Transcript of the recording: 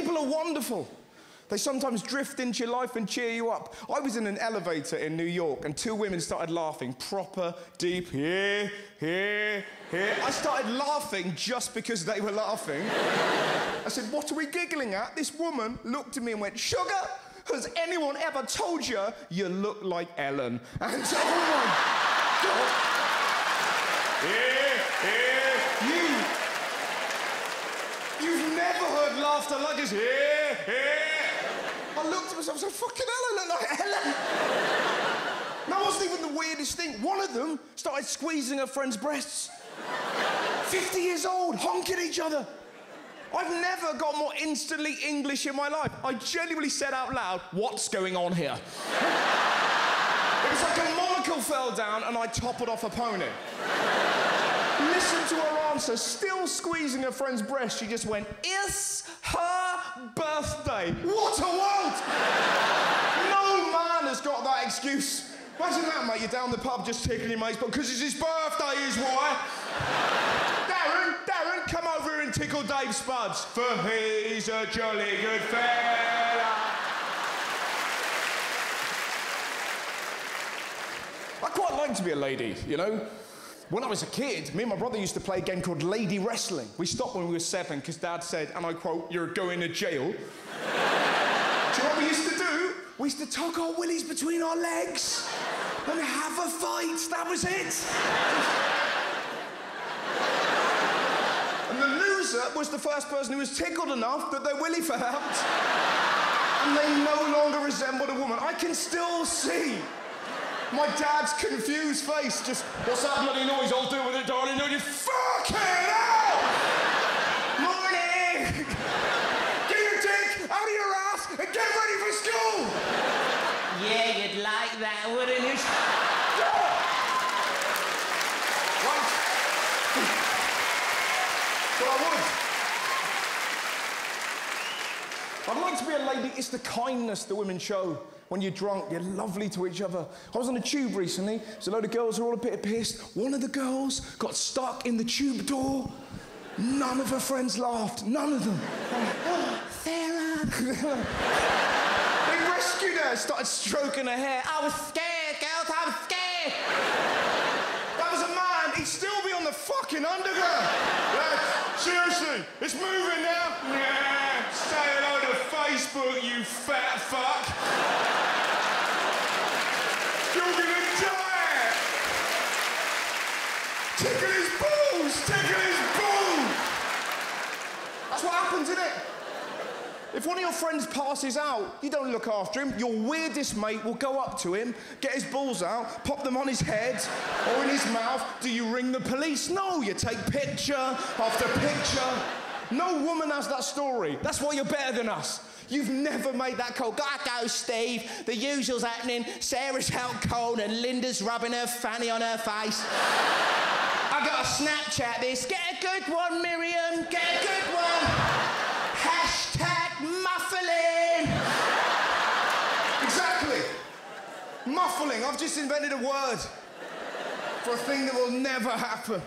People are wonderful. They sometimes drift into your life and cheer you up. I was in an elevator in New York and two women started laughing proper, deep, here. I started laughing just because they were laughing. I said, what are we giggling at? This woman looked at me and went, sugar, has anyone ever told you you look like Ellen? And oh my God. You've never heard laughter like this. I looked at myself and said, fucking hell, I look like Ellen. That wasn't even the weirdest thing. One of them started squeezing her friend's breasts. 50 years old, honking at each other. I've never got more instantly English in my life. I genuinely said out loud, what's going on here? It was like a monocle fell down and I toppled off a pony. Listen to her answer, still squeezing her friend's breast. She just went, it's her birthday. What a world! No man has got that excuse. Imagine that, mate. You're down the pub just tickling your mates, but because it's his birthday is why. Darren, come over here and tickle Dave Spuds. For he's a jolly good fella. I quite like to be a lady, you know? When I was a kid, me and my brother used to play a game called Lady Wrestling. We stopped when we were 7 because Dad said, and I quote, you're going to jail. Do you know what we used to do? We used to tuck our willies between our legs and have a fight. That was it. And the loser was the first person who was tickled enough that their willy fell out. And they no longer resembled a woman. I can still see my dad's confused face, just, what's that bloody noise? I'll deal with it, darling. No, you fucking hell! Morning! Get your dick out of your ass and get ready for school! Yeah, you'd like that, wouldn't you? Well, I would. I'd like to be a lady. It's the kindness that women show. When you're drunk, you're lovely to each other. I was on a tube recently. There's a load of girls who are all a bit pissed. One of the girls got stuck in the tube door. None of her friends laughed. None of them. Oh, Sarah. They rescued her, started stroking her hair. I was scared, girls, I was scared. That was a man. He'd still be on the fucking underground. Seriously, it's moving now. Yeah, say hello to Facebook, you fat fuck. You're gonna die! Tickle his balls! Tickle his balls! That's what happens, isn't it? If one of your friends passes out, you don't look after him. Your weirdest mate will go up to him, get his balls out, pop them on his head or in his mouth. Do you ring the police? No, you take picture after picture. No woman has that story. That's why you're better than us. You've never made that call. Gotta go, Steve. The usual's happening. Sarah's out cold and Linda's rubbing her fanny on her face. I gotta Snapchat this. Get a good one, Miriam. Get a good one. Hashtag muffling. Exactly. Muffling. I've just invented a word for a thing that will never happen.